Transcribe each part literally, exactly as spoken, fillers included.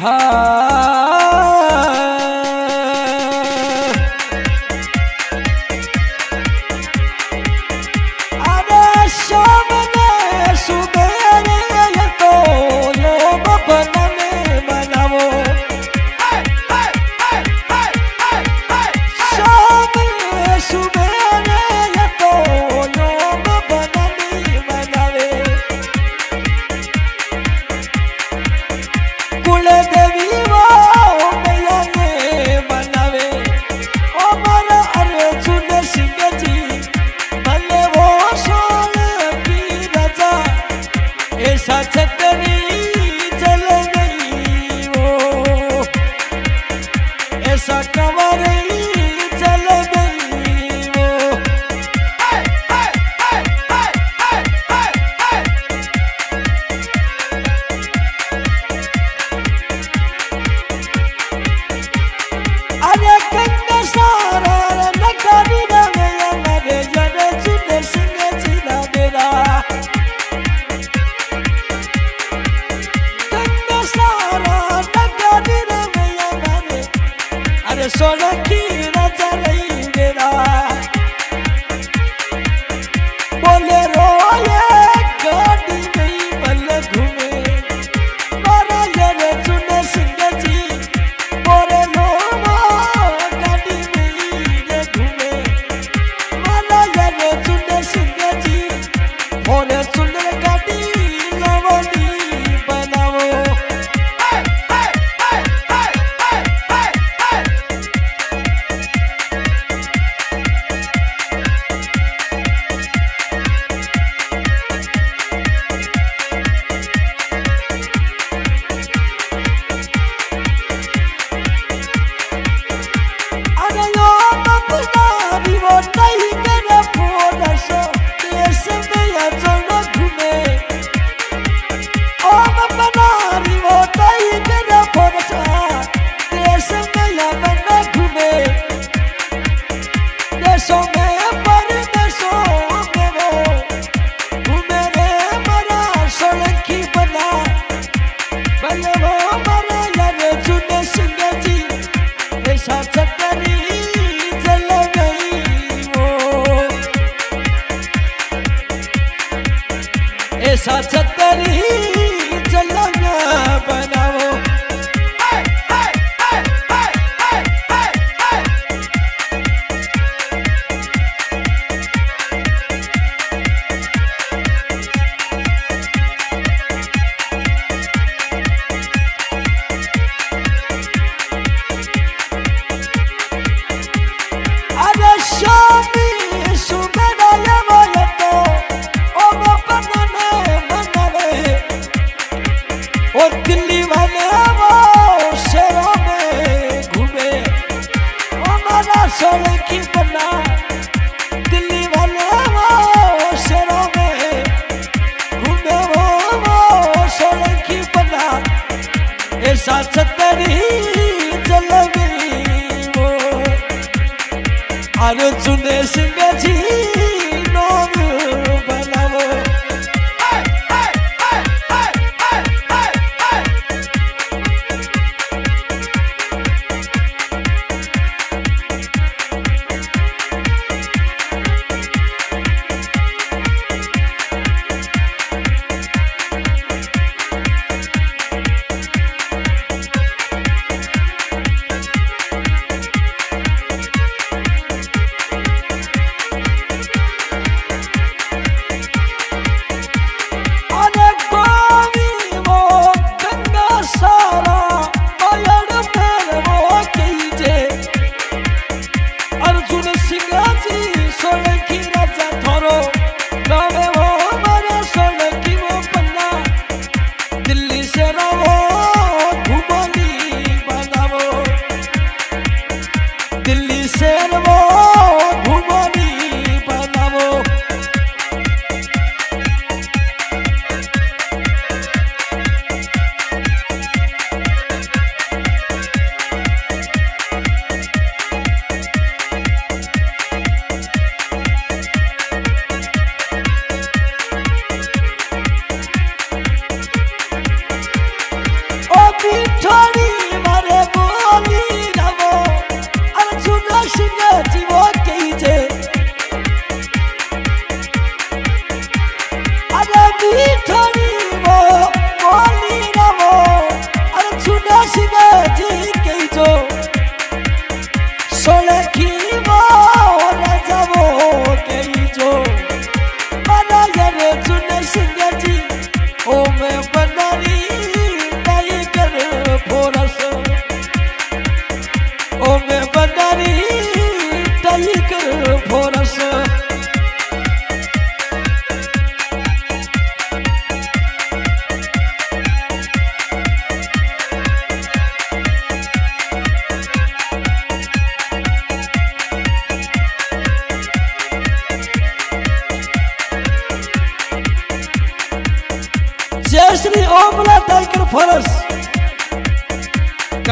अरे शाम ने सुबेरे ये तो लोग बनने बनावो, शाम ने सुबेरे ये तो लोग बनने बनावे। कुल देवी सोलखी राजा रही मेरा बोले रोए गाड़ी गई बल घूमे मारा ये चुने सिंह जी बोरे लो गाड़ी गई घूमे मारा ये चुने सिंह जी बोरे चुने गाड़ी लवली बनाओ। ऐसा छतरी चलना बनाओ। अरे शामी सुबह और दिल्ली वाले वो शहरों में घूमे हमारा सोलखी बना, दिल्ली वाले वो शहरों में घूमे वो वो सोलखी बना। ऐसा छतरी चल गई वो अर्जुने सिंह जी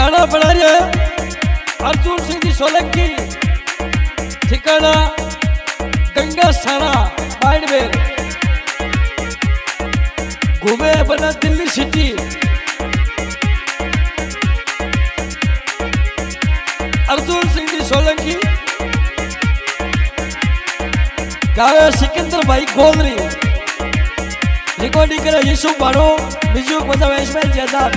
गाना बना रहे अर्जुन सिंह जी सोलंकी, ठिकाना गंगा सारा माइंडवेल, घूमे बना दिल्ली सिटी। अर्जुन सिंह जी सोलंकी गावे सिकंदर भाई गोलरी, रिकॉर्डिंग करे यीशु बारो, म्यूजिक बजावे इसमें ज्यादा।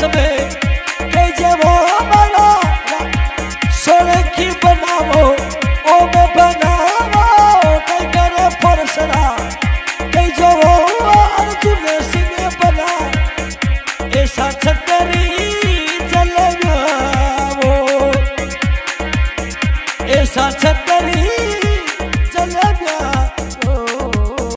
Sabe